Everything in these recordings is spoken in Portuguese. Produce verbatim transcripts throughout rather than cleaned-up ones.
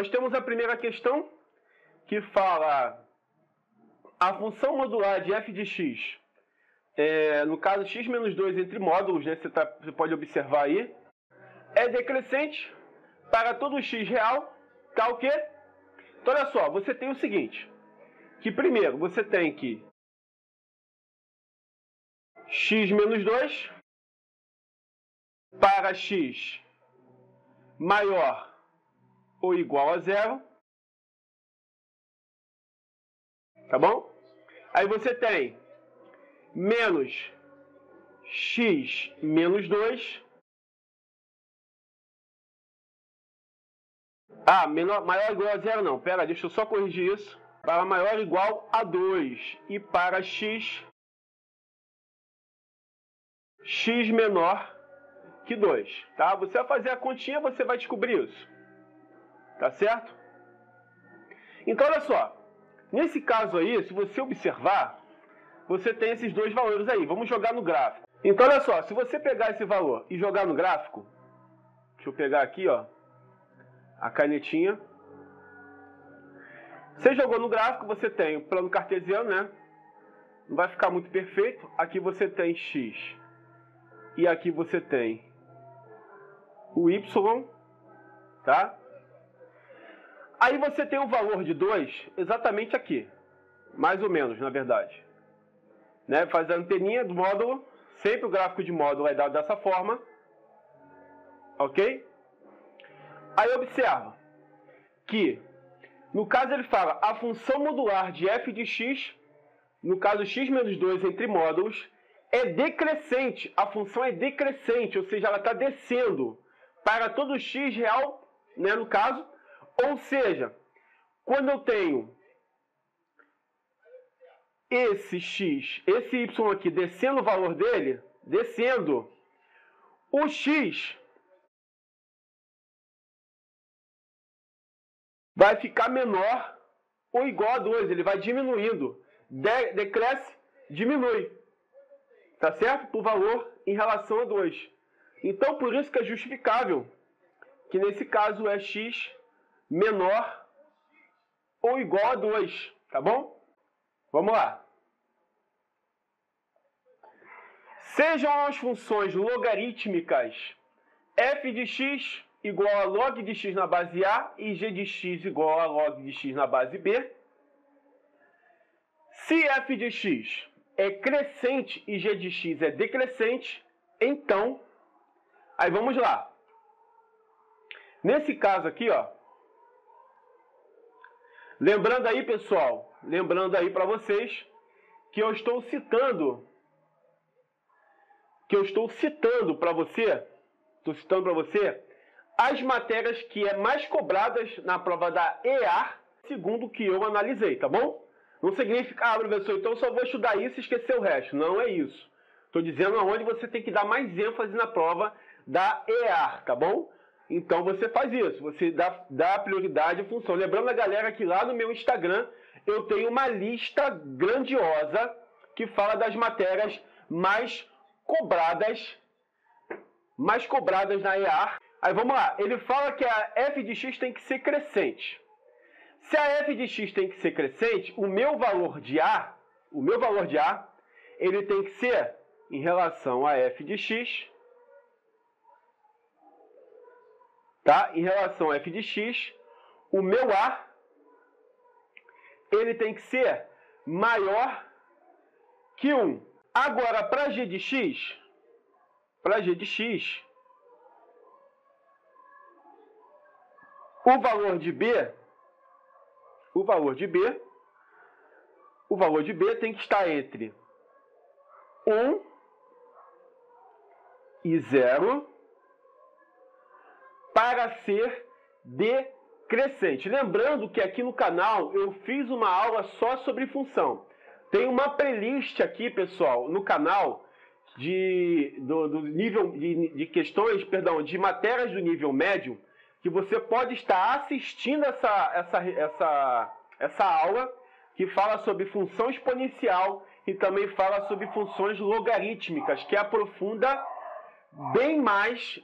nós temos a primeira questão que fala a função modular de f de x, é, no caso x menos dois entre módulos, né, você, tá, você pode observar aí, é decrescente para todo x real, tal que... Então, olha só, você tem o seguinte, que primeiro você tem que x menos dois para x maior ou igual a zero, tá bom? Aí você tem menos x menos dois, ah, menor, maior ou igual a zero não, pera, deixa eu só corrigir isso, para maior ou igual a dois e para x, x menor que dois, tá? Você vai fazer a continha, você vai descobrir isso, tá certo? Então, olha só, nesse caso aí, se você observar, você tem esses dois valores aí, vamos jogar no gráfico. Então, olha só, se você pegar esse valor e jogar no gráfico, deixa eu pegar aqui, ó, a canetinha. Você jogou no gráfico, você tem o plano cartesiano, né? Não vai ficar muito perfeito. Aqui você tem x e aqui você tem o y, tá? Aí você tem o valor de dois exatamente aqui, mais ou menos, na verdade. Né? Faz a anteninha do módulo, sempre o gráfico de módulo é dado dessa forma, ok? Aí observa que, no caso ele fala, a função modular de f de x, no caso x menos dois entre módulos, é decrescente, a função é decrescente, ou seja, ela está descendo para todo x real, né, no caso, ou seja, quando eu tenho esse x, esse y aqui descendo o valor dele, descendo, o x vai ficar menor ou igual a dois, ele vai diminuindo, de, decresce, diminui, tá certo? Por valor em relação a dois. Então, por isso que é justificável que nesse caso é x menor ou igual a dois, tá bom? Vamos lá. Sejam as funções logarítmicas f de x igual a log de x na base A e g de x igual a log de x na base B. Se f de x é crescente e g de x é decrescente, então, aí vamos lá. Nesse caso aqui, ó, lembrando aí, pessoal, lembrando aí para vocês que eu estou citando, que eu estou citando para você, estou citando para você as matérias que é mais cobradas na prova da EEAr, segundo o que eu analisei, tá bom? Não significa, ah, professor, então eu só vou estudar isso e esquecer o resto. Não é isso. Estou dizendo aonde você tem que dar mais ênfase na prova da EEAr, tá bom? Então você faz isso, você dá, dá prioridade à função. Lembrando a galera que lá no meu Instagram eu tenho uma lista grandiosa que fala das matérias mais cobradas, mais cobradas na EEAr. Aí vamos lá, ele fala que a f de x tem que ser crescente. Se a f de x tem que ser crescente, o meu valor de A, o meu valor de A, ele tem que ser em relação a f de x, tá? Em relação a f de x, o meu A, ele tem que ser maior que um. Agora, para g de x, para g de x, o valor de B, o valor de B, o valor de B tem que estar entre um e zero para ser decrescente. Lembrando que aqui no canal eu fiz uma aula só sobre função. Tem uma playlist aqui, pessoal, no canal de, do, do nível de, de questões, perdão, de matérias do nível médio, que você pode estar assistindo essa, essa, essa, essa aula que fala sobre função exponencial e também fala sobre funções logarítmicas, que aprofunda bem mais,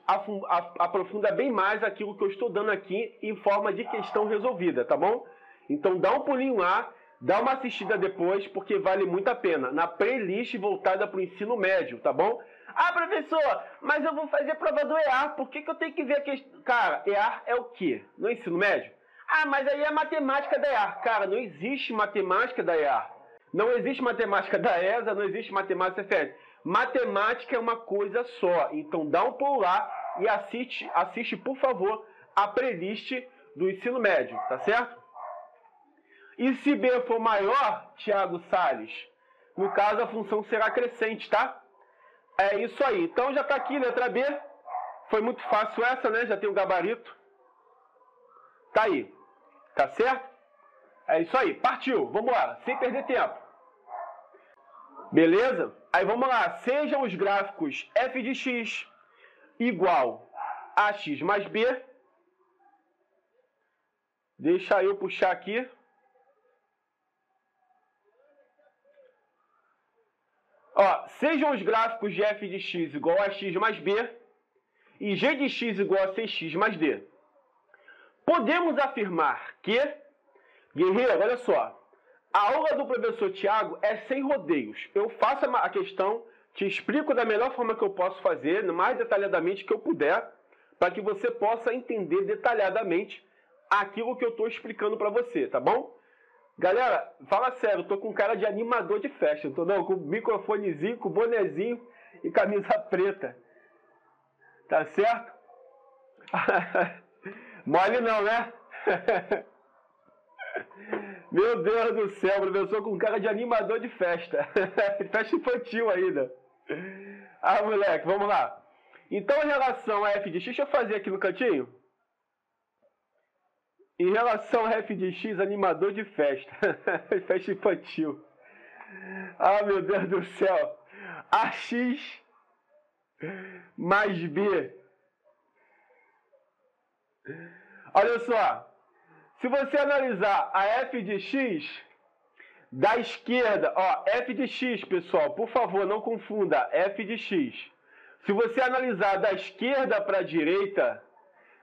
aprofunda bem mais aquilo que eu estou dando aqui em forma de questão resolvida, tá bom? Então dá um pulinho lá, dá uma assistida depois, porque vale muito a pena. Na playlist voltada para o ensino médio, tá bom? Ah, professor, mas eu vou fazer a prova do EEAr, por que que eu tenho que ver a questão? Cara, EEAr é o quê? No ensino médio? Ah, mas aí é a matemática da EEAr. Cara, não existe matemática da EEAr. Não existe matemática da E S A, não existe matemática da C F E S. Matemática é uma coisa só. Então dá um pulo lá e assiste, assiste, por favor, a playlist do ensino médio, tá certo? E se B for maior, Thiago Salles, no caso a função será crescente, tá? É isso aí. Então já está aqui, letra B. Foi muito fácil essa, né? Já tem o gabarito. Tá aí. Tá certo? É isso aí. Partiu. Vamos lá. Sem perder tempo. Beleza? Aí vamos lá. Sejam os gráficos f de x igual a x mais b. Deixa eu puxar aqui. Ó, sejam os gráficos de f de x igual a x mais b e g de x igual a c x mais d. Podemos afirmar que, guerreiro, olha só, a aula do professor Thiago é sem rodeios. Eu faço a questão, te explico da melhor forma que eu posso fazer, mais detalhadamente que eu puder, para que você possa entender detalhadamente aquilo que eu estou explicando para você, tá bom? Galera, fala sério, eu tô com cara de animador de festa, tô não, com microfonezinho, com bonezinho e camisa preta. Tá certo? Mole não, né? Meu Deus do céu, professor, com cara de animador de festa. Festa infantil ainda. Ah, moleque, vamos lá. Então, em relação a f de x, deixa eu fazer aqui no cantinho. Em relação a f de x, animador de festa. Festa infantil. Ah, meu Deus do céu. A x mais b. Olha só. Se você analisar a f de x da esquerda, ó, f de x, pessoal, por favor, não confunda, f de x. Se você analisar da esquerda para a direita,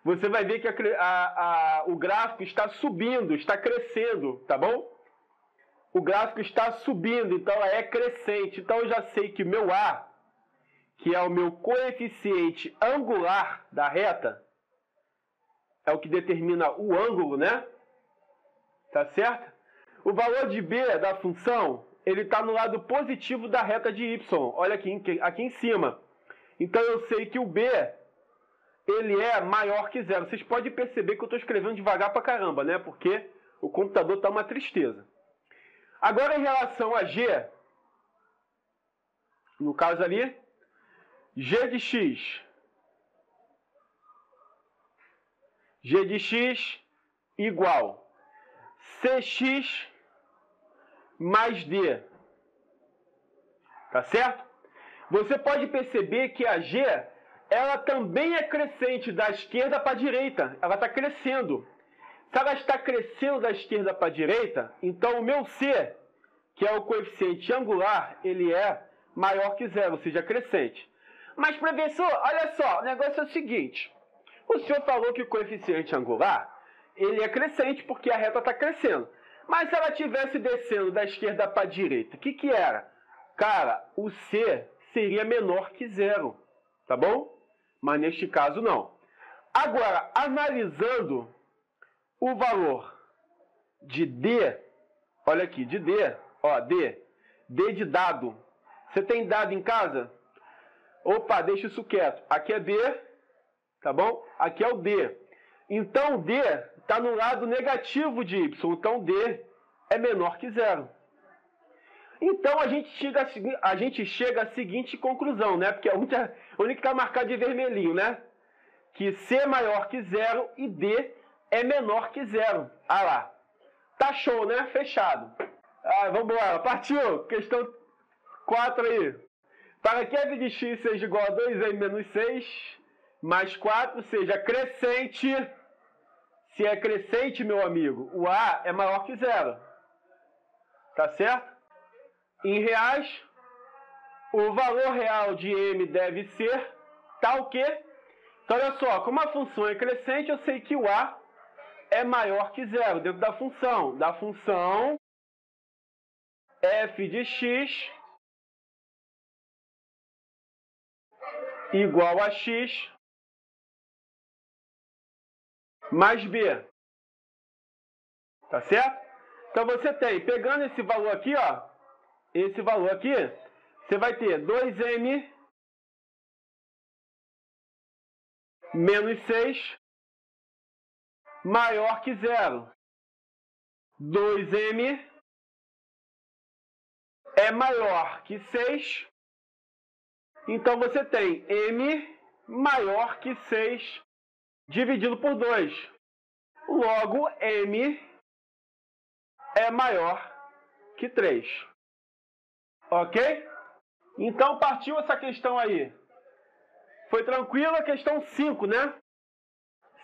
você vai ver que a, a, a, o gráfico está subindo, está crescendo, tá bom? O gráfico está subindo, então ela é crescente. Então eu já sei que meu A, que é o meu coeficiente angular da reta, é o que determina o ângulo, né? Tá certo? O valor de B da função, ele está no lado positivo da reta de Y. Olha aqui, aqui em cima. Então eu sei que o B... ele é maior que zero. Vocês podem perceber que eu estou escrevendo devagar pra caramba, né? Porque o computador está uma tristeza. Agora, em relação a G, no caso ali, G de X. G de X igual C x mais D. Tá certo? Você pode perceber que a G... ela também é crescente da esquerda para a direita. Ela está crescendo. Se ela está crescendo da esquerda para a direita, então o meu C, que é o coeficiente angular, ele é maior que zero, ou seja, crescente. Mas, professor, olha só, o negócio é o seguinte. O senhor falou que o coeficiente angular, ele é crescente porque a reta está crescendo. Mas se ela estivesse descendo da esquerda para a direita, o que que era? Cara, o C seria menor que zero, tá bom? Mas neste caso não. Agora, analisando o valor de D, olha aqui, de D, ó, D, D de dado. Você tem dado em casa? Opa, deixa isso quieto. Aqui é D, tá bom? Aqui é o D. Então, D está no lado negativo de Y. Então, D é menor que zero. Então, a gente, chega a, a gente chega à seguinte conclusão, né? Porque a única que está marcada de vermelhinho, né? Que C é maior que zero e D é menor que zero. Ah lá. Tá show, né? Fechado. Ah, vamos lá. Partiu. Questão quatro aí. Para que f de x seja igual a dois m menos seis mais quatro, seja crescente. Se é crescente, meu amigo, o A é maior que zero. Tá certo? Em reais, o valor real de M deve ser Tá o quê? Então, olha só, como a função é crescente, eu sei que o A é maior que zero dentro da função. Da função f de x igual a x mais b. Tá certo? Então, você tem, pegando esse valor aqui, ó, esse valor aqui, você vai ter dois m menos seis maior que zero. dois m é maior que seis. Então, você tem m maior que seis dividido por dois. Logo, m é maior que três. Ok? Então, partiu essa questão aí. Foi tranquilo a questão cinco, né?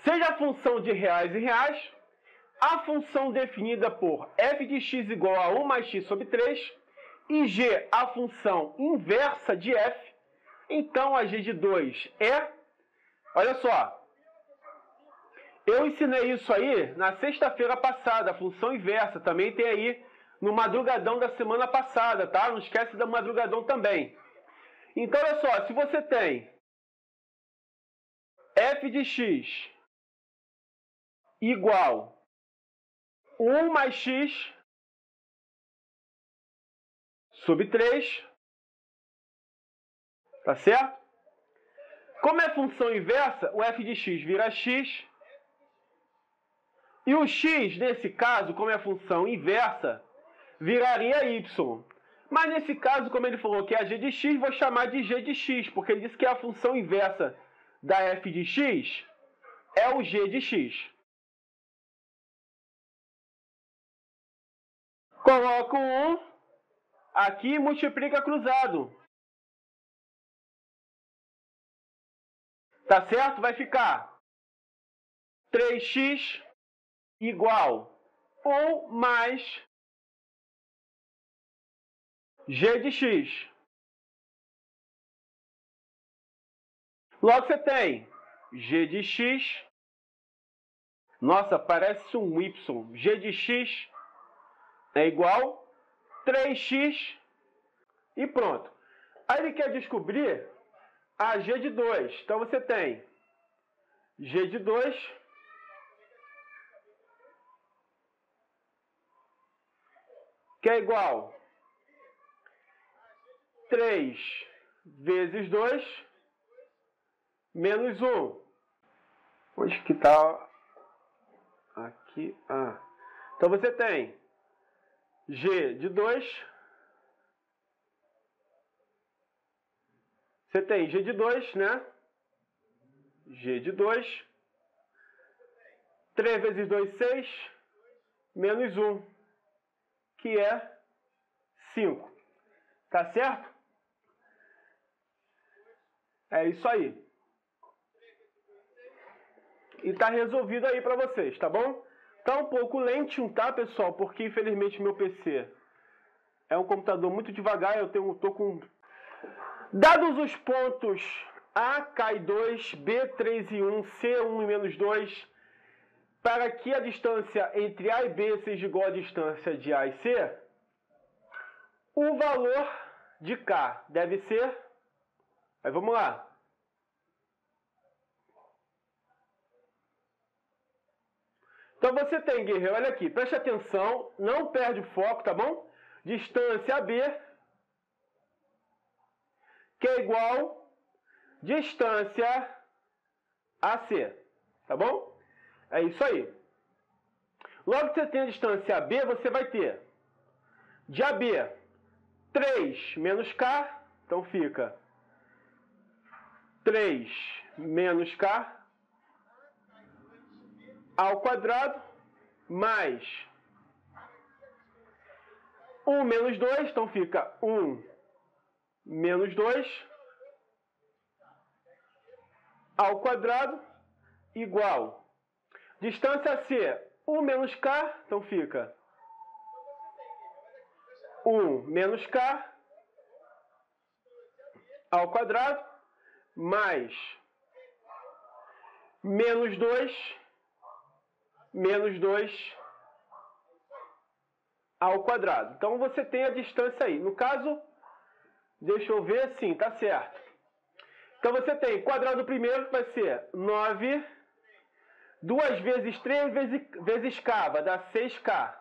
Seja a função de reais e reais, a função definida por f de x igual a um mais x sobre três, e g a função inversa de f, então a g de dois é... Olha só, eu ensinei isso aí na sexta-feira passada, a função inversa, também tem aí no madrugadão da semana passada, tá? Não esquece do madrugadão também. Então, olha só, se você tem f de x igual um mais x sobre três, tá certo? Como é função inversa, o f de x vira x, e o x, nesse caso, como é função inversa, viraria y. Mas nesse caso, como ele falou que é a g de x, vou chamar de g de x, porque ele disse que é a função inversa da f de x é o g de x. Coloco um aqui e multiplica cruzado. Tá certo? Vai ficar três x igual um mais g de x. Logo você tem g de x, nossa, parece um y, g de x é igual três x e pronto. Aí ele quer descobrir a g de dois, então você tem g de dois que é igual três vezes dois menos um. Onde que está? Aqui. Ah. Então você tem g de dois. Você tem g de dois, né? G de dois. três vezes dois, seis. Menos um. Que é cinco. Tá certo? É isso aí. E tá resolvido aí pra vocês, tá bom? Tá um pouco lentinho, tá, pessoal? Porque, infelizmente, meu P C é um computador muito devagar. Eu tenho, tô com... Dados os pontos A, K e dois, B, três e um, C, um e menos dois, para que a distância entre A e B seja igual à distância de A e C, o valor de K deve ser... Aí, vamos lá. Então você tem, guerreiro, olha aqui, preste atenção, não perde o foco, tá bom? Distância A B, que é igual distância A C, tá bom? É isso aí. Logo que você tem a distância A B, você vai ter de A B, três menos K, então fica três menos K ao quadrado, mais um menos dois, então fica um menos dois ao quadrado, igual distância C, um menos K, então fica um menos K ao quadrado, mais menos dois, menos dois ao quadrado. Então você tem a distância aí. No caso, deixa eu ver, sim, tá certo. Então você tem quadrado primeiro que vai ser nove, duas vezes três vezes, vezes k, vai dar seis k.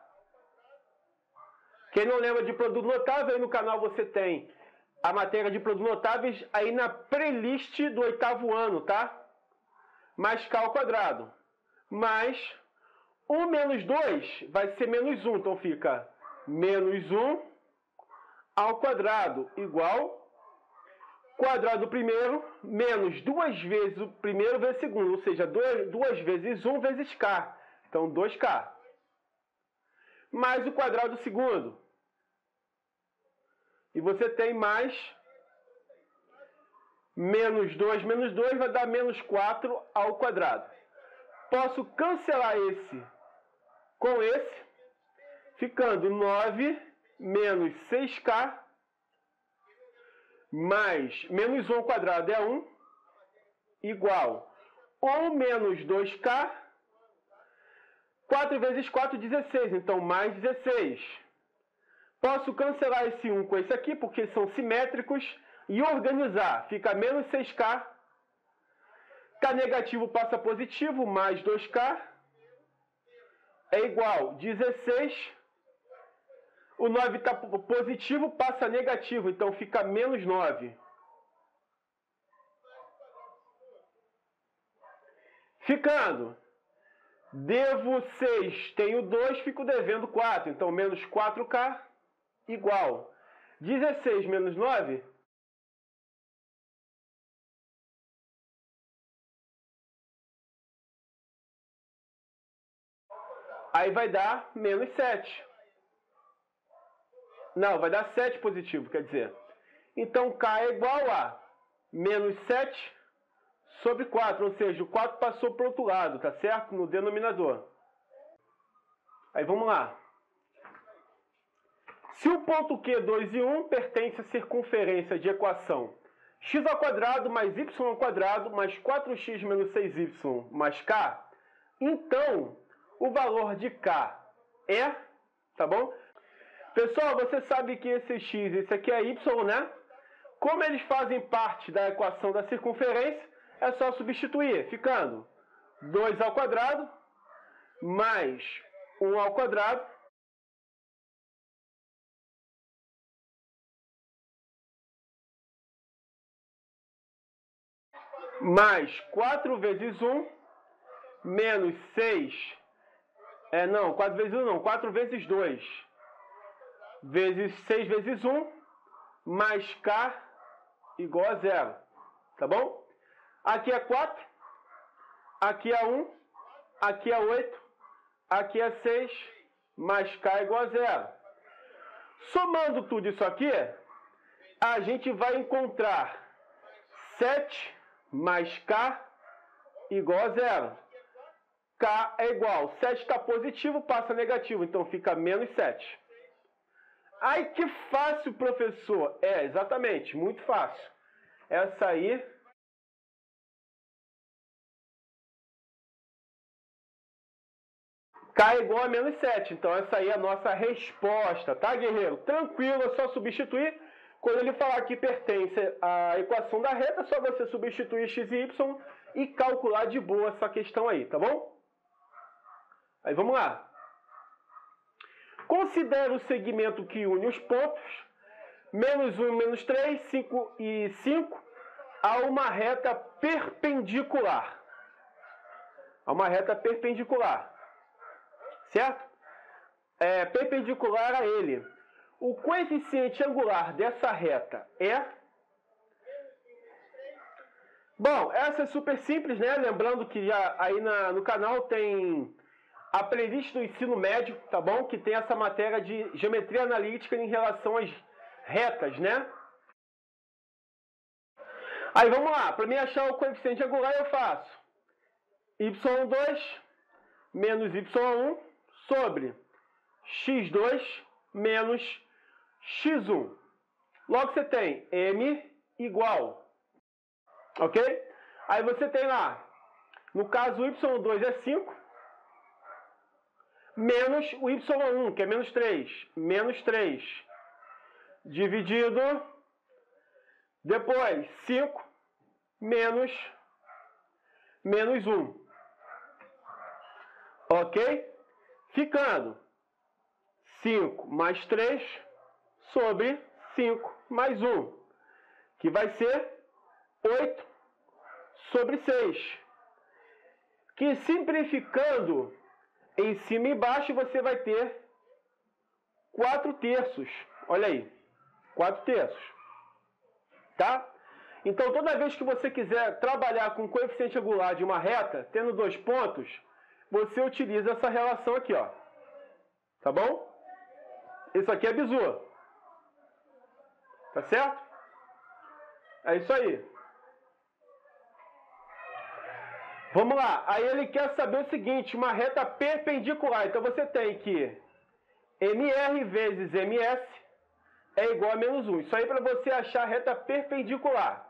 Quem não lembra de produto notável, aí no canal você tem a matéria de produtos notáveis aí na playlist do oitavo ano, tá? Mais k ao quadrado. Mais um menos dois vai ser menos um. Então fica menos um ao quadrado igual quadrado primeiro menos duas vezes o primeiro vezes o segundo. Ou seja, duas vezes um vezes k. Então dois k. Mais o quadrado segundo. E você tem mais menos dois menos dois vai dar menos quatro ao quadrado. Posso cancelar esse com esse, ficando nove menos seis k mais menos um ao quadrado é um, igual um menos dois k, quatro vezes quatro, dezesseis, então mais dezesseis. Posso cancelar esse um com esse aqui, porque são simétricos, e organizar. Fica menos seis k. K negativo passa positivo, mais dois k. É igual dezesseis. O nove está positivo, passa negativo, então fica menos nove. Ficando. Devo seis, tenho dois, fico devendo quatro, então menos quatro k. Igual dezesseis menos nove, aí vai dar menos sete. Não, vai dar sete positivo, quer dizer. Então k é igual a menos sete sobre quatro, ou seja, o quatro passou para o outro lado, tá certo? No denominador. Aí vamos lá. Se o ponto Q, dois e um, pertence à circunferência de equação x² mais y² mais quatro x menos seis y mais k, então o valor de k é, tá bom? Pessoal, você sabe que esse x e esse aqui é y, né? Como eles fazem parte da equação da circunferência, é só substituir, ficando dois ao quadrado mais um ao quadrado mais quatro vezes um, menos seis, é, não, quatro vezes um não, quatro vezes dois, vezes seis vezes um, mais k igual a zero, tá bom? Aqui é quatro, aqui é um, aqui é oito, aqui é seis, mais k igual a zero. Somando tudo isso aqui, a gente vai encontrar sete mais k igual a zero. K é igual, sete está positivo, passa negativo, então fica menos sete. Ai, que fácil, professor! É, exatamente, muito fácil. Essa aí k é igual a menos sete, então essa aí é a nossa resposta, tá, guerreiro? Tranquilo, é só substituir. Quando ele falar que pertence à equação da reta, é só você substituir x e y e calcular de boa essa questão aí, tá bom? Aí vamos lá. Considere o segmento que une os pontos, menos um, menos três, cinco e cinco, a uma reta perpendicular. A uma reta perpendicular, certo? É perpendicular a ele. O coeficiente angular dessa reta é... Bom, essa é super simples, né? Lembrando que já aí na, no canal tem a playlist do ensino médio, tá bom? Que tem essa matéria de geometria analítica em relação às retas, né? Aí vamos lá. Para mim achar o coeficiente angular, eu faço y dois menos y um sobre x dois menos x um. Logo você tem m igual Ok? Aí você tem lá, no caso o y dois é cinco, menos o y um, que é menos três, menos três, dividido, depois cinco, menos, menos um. Ok? Ficando cinco mais três sobre cinco mais um, que vai ser oito sobre seis. Que simplificando em cima e embaixo você vai ter quatro terços. Olha aí, quatro terços. Tá? Então toda vez que você quiser trabalhar com coeficiente angular de uma reta, tendo dois pontos, você utiliza essa relação aqui, ó. Tá bom? Isso aqui é bizu. Tá certo? É isso aí. Vamos lá. Aí ele quer saber o seguinte, uma reta perpendicular. Então você tem que M R vezes M S é igual a menos um. Isso aí é para você achar a reta perpendicular.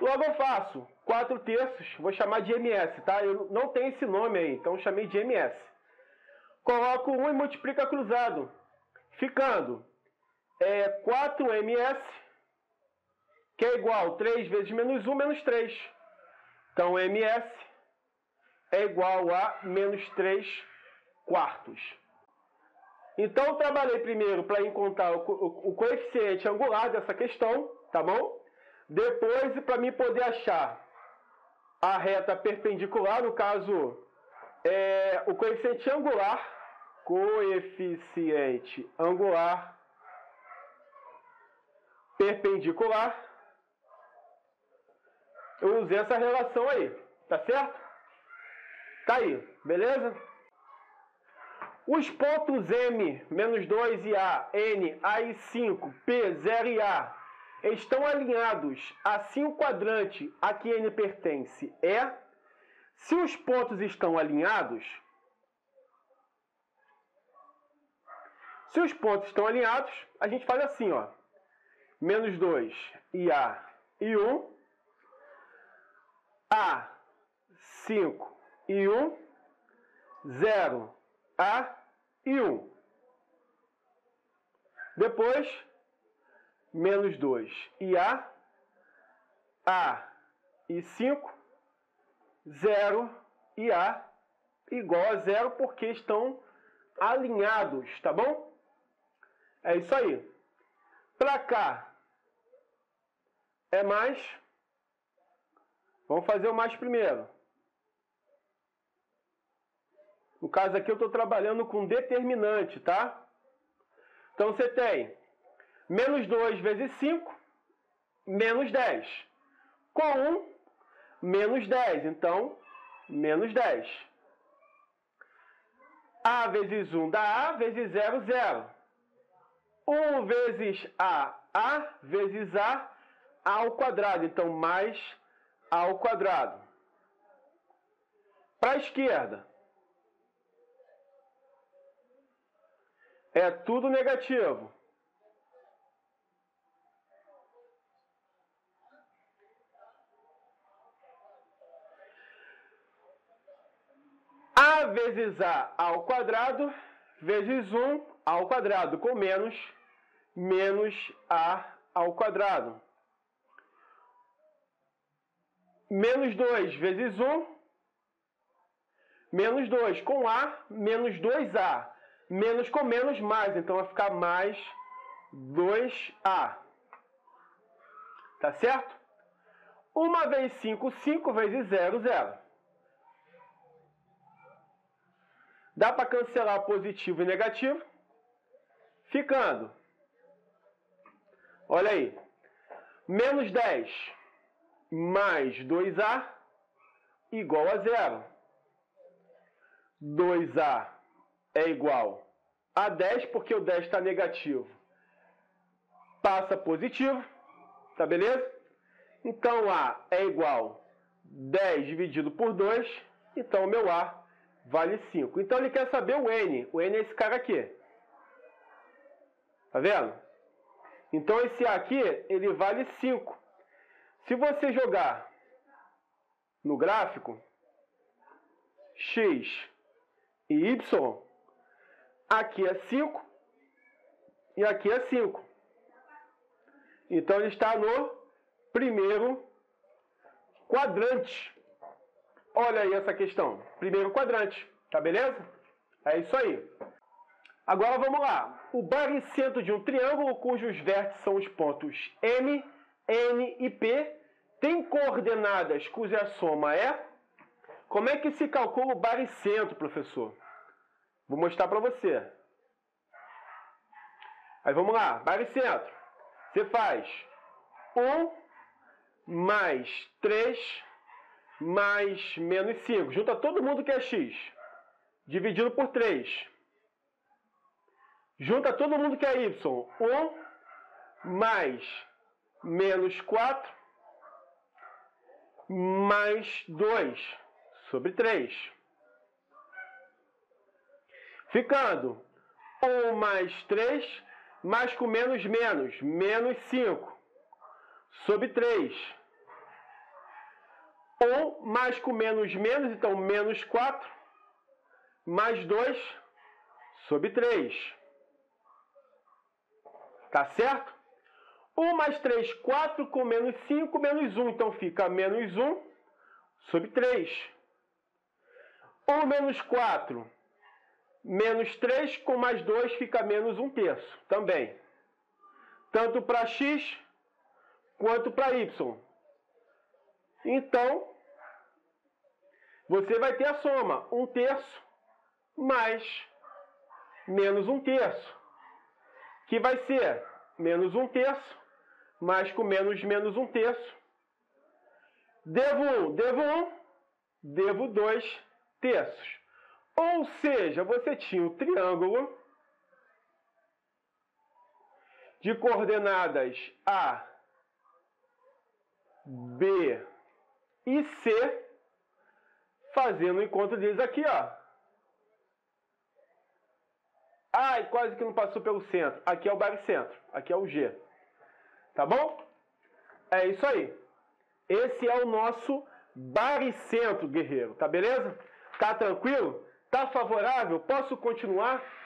Logo eu faço quatro terços, vou chamar de M S, tá? Eu não tenho esse nome aí, então eu chamei de M S. Coloco um e multiplica cruzado, ficando é, quatro M S, que é igual a três vezes menos um, menos três. Então M S é igual a menos três quartos. Então eu trabalhei primeiro para encontrar o, o, o coeficiente angular dessa questão, tá bom? Depois, para mim poder achar a reta perpendicular, no caso, é, o coeficiente angular, coeficiente angular perpendicular, eu usei essa relação aí, tá certo? Tá aí, beleza? Os pontos M, menos dois e A, N, A e cinco, P, zero e A, estão alinhados assim o quadrante a que N pertence é. Se os pontos estão alinhados, se os pontos estão alinhados, a gente faz assim, ó. Menos dois e A e um. A, cinco e um. zero, A e um. Depois, menos dois e A, A e cinco, zero e A igual a zero, porque estão alinhados, tá bom? É isso aí. Pra cá é mais. Vamos fazer o mais primeiro. No caso aqui eu estou trabalhando com determinante, tá? Então você tem menos dois vezes cinco, menos dez. Com um, menos dez. Então, menos dez. A vezes um dá A, vezes zero, zero. um vezes A, A, vezes A, A ao quadrado. Então, mais A ao quadrado. Para a esquerda, é tudo negativo. A vezes A ao quadrado, vezes um ao quadrado, com menos, menos A ao quadrado. Menos dois vezes um, menos dois, com A, menos dois A. Menos com menos, mais, então vai ficar mais dois A. Tá certo? um vez cinco, cinco vezes zero, zero. Dá para cancelar positivo e negativo, ficando, olha aí, menos dez mais dois A igual a zero. dois A é igual a dez, porque o dez está negativo, passa positivo, tá beleza? Então A é igual dez dividido por dois, então o meu A vale cinco. Então ele quer saber o N. O N é esse cara aqui. Tá vendo? Então esse A aqui, ele vale cinco. Se você jogar no gráfico, x e y, aqui é cinco e aqui é cinco. Então ele está no primeiro quadrante. Olha aí essa questão. Primeiro quadrante, tá beleza? É isso aí. Agora vamos lá. O baricentro de um triângulo cujos vértices são os pontos M, N e P tem coordenadas cuja soma é... Como é que se calcula o baricentro, professor? Vou mostrar para você. Aí vamos lá. Baricentro. Você faz um mais três mais menos cinco. Junta todo mundo que é x. Dividido por três. Junta todo mundo que é y. um mais menos quatro mais dois sobre três. Ficando um mais três mais com menos menos. Menos cinco sobre três. um mais com menos menos. Então menos quatro mais dois sobre três. Tá certo? um mais três, quatro, com menos cinco, menos um. Então fica menos um sobre três. um menos quatro, menos três, com mais dois fica menos um terço também. Tanto para x quanto para y. Então, você vai ter a soma. um terço mais menos um terço. Que vai ser menos um terço, mais com menos menos um terço. Devo um, devo um, devo dois terços. Ou seja, você tinha um triângulo de coordenadas A, B e C, fazendo o encontro deles aqui, ó. Ai, quase que não passou pelo centro. Aqui é o baricentro. Aqui é o G. Tá bom? É isso aí. Esse é o nosso baricentro, guerreiro. Tá beleza? Tá tranquilo? Tá favorável? Posso continuar?